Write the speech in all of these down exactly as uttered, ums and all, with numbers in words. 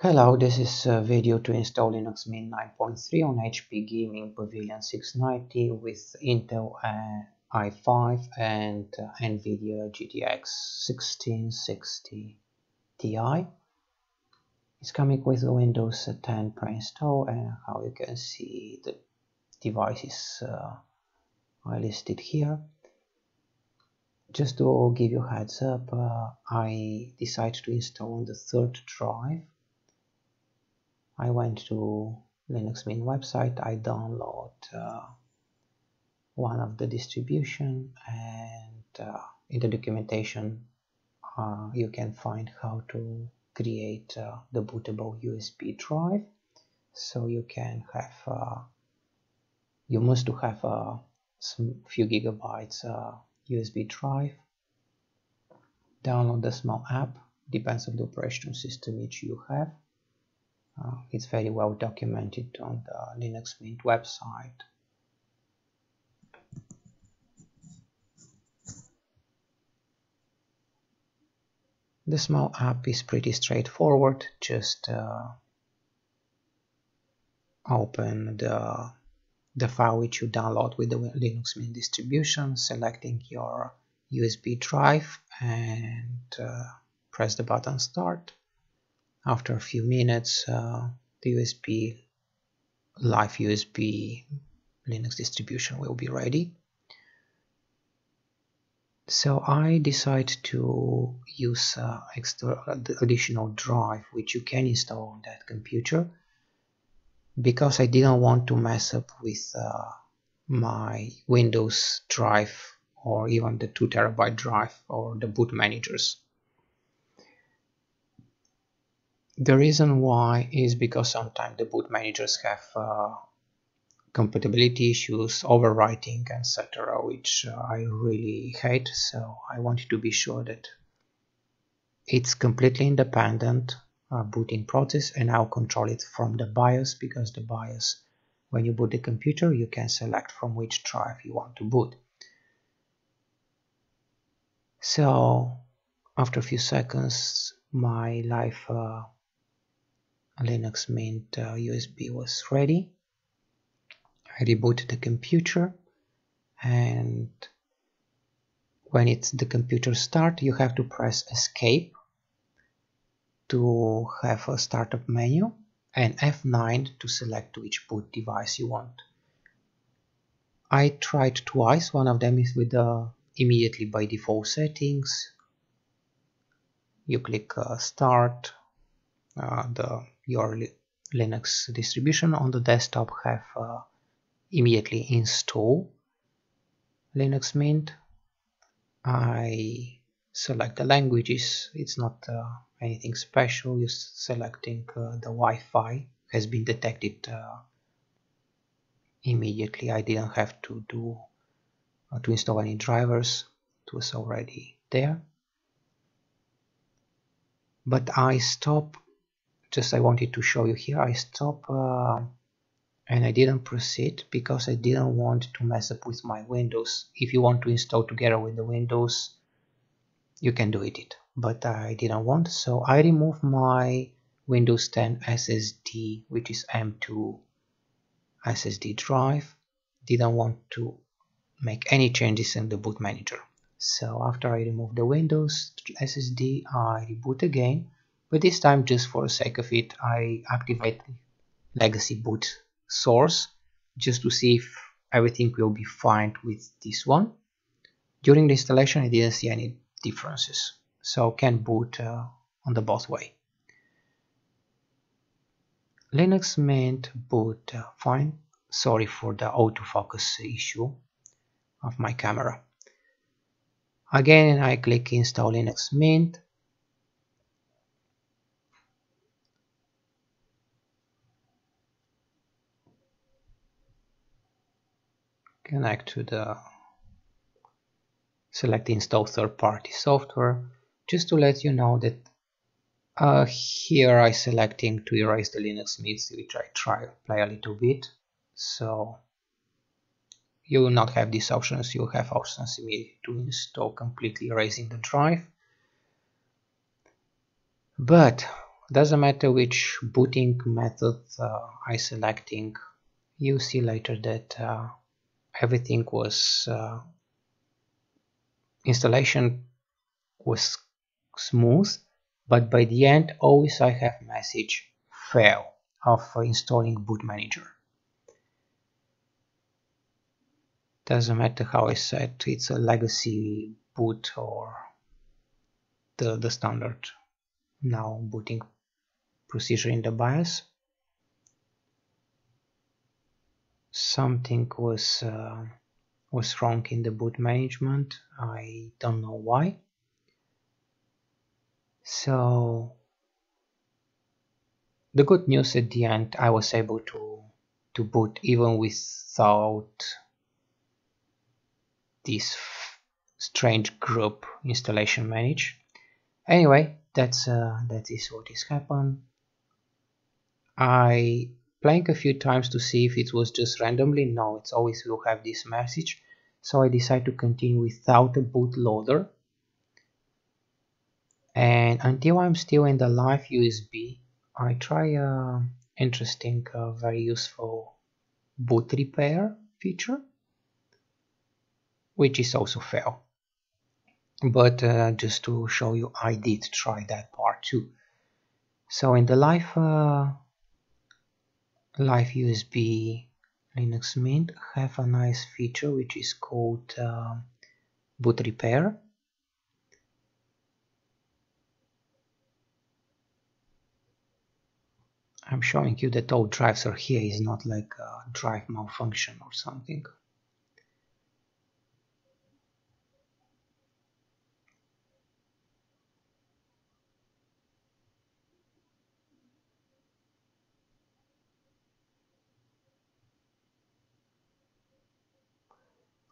Hello, this is a video to install Linux Mint nine point three on H P Gaming Pavilion six ninety with Intel uh, i five and uh, NVIDIA G T X sixteen sixty Ti. It's coming with Windows ten pre-install, and how you can see the devices uh, are listed here. Just to give you a heads up, uh, I decided to install on the third drive. I went to Linux Mint website, I download uh, one of the distribution, and uh, in the documentation uh, you can find how to create uh, the bootable U S B drive. So you can have, uh, you must to have a some few gigabytes uh, U S B drive. Download the small app, depends on the operating system which you have. Uh, it's very well documented on the Linux Mint website. The small app is pretty straightforward. Just uh, open the, the file which you download with the Linux Mint distribution, selecting your U S B drive, and uh, press the button Start. After a few minutes, uh, the U S B, live U S B Linux distribution will be ready. So I decide to use uh, extra, the additional drive which you can install on that computer, because I didn't want to mess up with uh, my Windows drive or even the two terabyte drive or the boot managers. The reason why is because sometimes the boot managers have uh, compatibility issues, overwriting, et cetera, which uh, I really hate. So I wanted to be sure that it's completely independent uh, booting process, and I'll control it from the BIOS, because the BIOS, when you boot the computer, you can select from which drive you want to boot. So after a few seconds, my live uh, Linux Mint uh, U S B was ready. I rebooted the computer, and when it's the computer start, you have to press Escape to have a startup menu, and F nine to select which boot device you want. I tried twice. One of them is with the immediately by default settings. You click uh, Start. Uh, the your Linux distribution on the desktop have uh, immediately install Linux Mint. I select the languages. It's not uh, anything special. You're selecting uh, the Wi-Fi has been detected uh, immediately. I didn't have to do uh, to install any drivers. It was already there. But I stop. Just I wanted to show you here. I stop. Uh, And I didn't proceed because I didn't want to mess up with my Windows. If you want to install together with the Windows, you can do it, but I didn't want. So I removed my Windows ten S S D, which is M two S S D drive. Didn't want to make any changes in the boot manager. So after I removed the Windows S S D, I reboot again. But this time, just for the sake of it, I activate legacy boot source, just to see if everything will be fine with this one. During the installation, I didn't see any differences, so can boot uh, on the both way. Linux Mint boot uh, fine. Sorry for the autofocus issue of my camera. Again, I click Install Linux Mint. Connect to the, select install third-party software. Just to let you know that uh, here I selecting to erase the Linux Mint, which I try play a little bit, so you will not have these options. You have options immediately to install completely erasing the drive. But Doesn't matter which booting method uh, I selecting, you see later that uh, everything was uh, installation was smooth, but by the end always I have message fail of installing boot manager. Doesn't matter how I set, it's a legacy boot or the, the standard now booting procedure in the BIOS. Something was uh, was wrong in the boot management. I don't know why. So the good news at the end, I was able to to boot even without this strange grub installation manage. Anyway, that's uh, that is what is happened. I playing a few times to see if it was just randomly. No, it's always will have this message. So I decide to continue without a bootloader, and until I'm still in the live U S B, I try a interesting, uh, very useful boot repair feature, which is also fail. But uh, just to show you, I did try that part too. So in the live uh, Live U S B Linux Mint have a nice feature which is called uh, boot repair. I'm showing you that all drives are here, is not like a drive malfunction or something.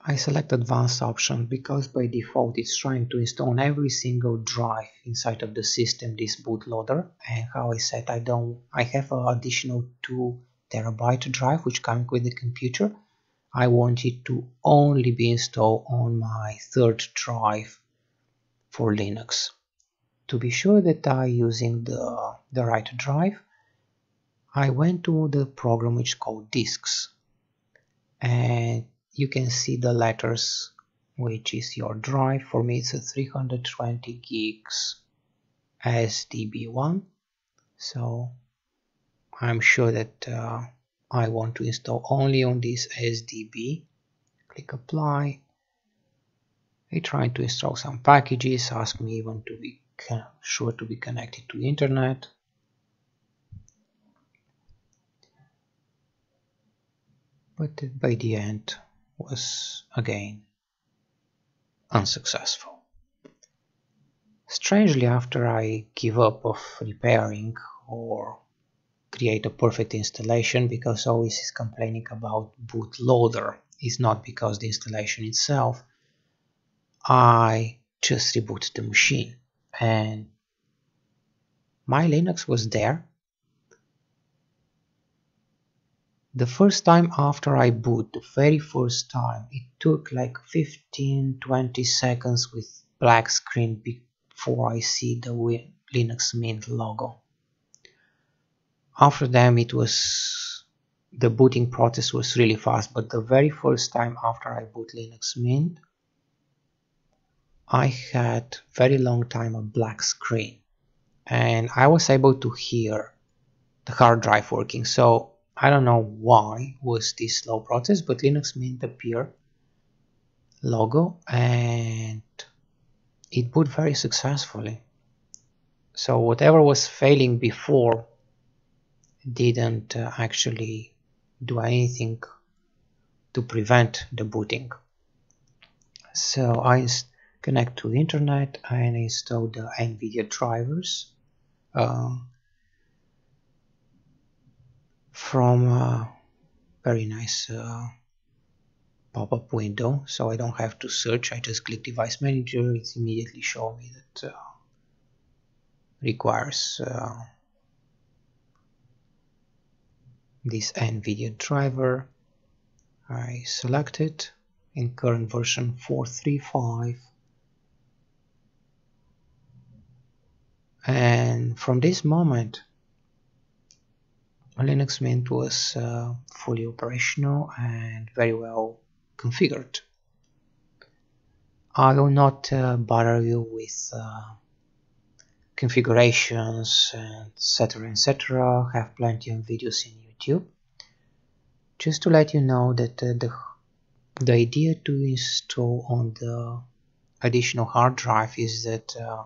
I select advanced option because by default it's trying to install every single drive inside of the system, this bootloader. And how I said, I don't, I have an additional two terabyte drive which comes with the computer. I want it to only be installed on my third drive for Linux. To be sure that I'm using the, the right drive, I went to the program which is called Disks, and you can see the letters which is your drive. For me it's a three hundred twenty gigs S D B one, so I'm sure that uh, I want to install only on this S D B. Click apply. I try to install some packages, ask me even to be sure to be connected to internet. But by the end was again unsuccessful. Strangely, after I give up of repairing or create a perfect installation, because always is complaining about bootloader, it's not because the installation itself, I just reboot the machine and my Linux was there. The first time after I boot, the very first time, it took like fifteen to twenty seconds with black screen before I see the Linux Mint logo. After that, it was, the booting process was really fast, but the very first time after I boot Linux Mint, I had very long time a black screen, and I was able to hear the hard drive working. So I don't know why was this slow process, but Linux Mint appeared logo and it boot very successfully. So whatever was failing before didn't uh, actually do anything to prevent the booting. So I connect to the internet and install the NVIDIA drivers. Uh, from a very nice uh, pop-up window, so I don't have to search. I just click Device Manager, it's immediately showing me that uh, requires uh, this NVIDIA driver. I select it in current version four three five And from this moment Linux Mint was uh, fully operational and very well configured. I will not uh, bother you with uh, configurations, etc, et cetera. I have plenty of videos in YouTube. Just to let you know that uh, the, the idea to install on the additional hard drive is that uh,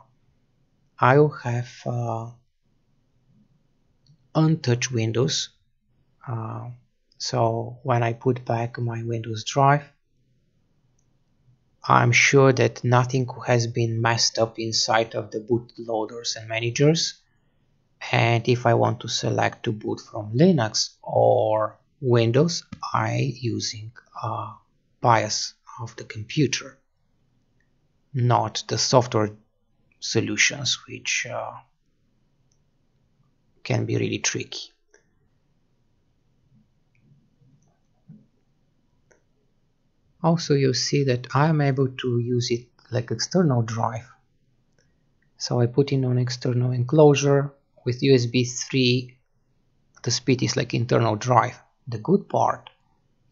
I will have uh, untouched Windows, uh, so when I put back my Windows drive, I'm sure that nothing has been messed up inside of the bootloaders and managers. And if I want to select to boot from Linux or Windows, I using a BIOS of the computer, not the software solutions, which uh, can be really tricky. Also, you see that I am able to use it like external drive. So I put in an external enclosure with U S B three. The speed is like internal drive. The good part,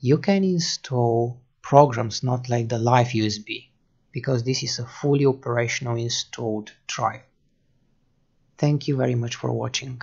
you can install programs not like the live U S B, because this is a fully operational installed drive. Thank you very much for watching.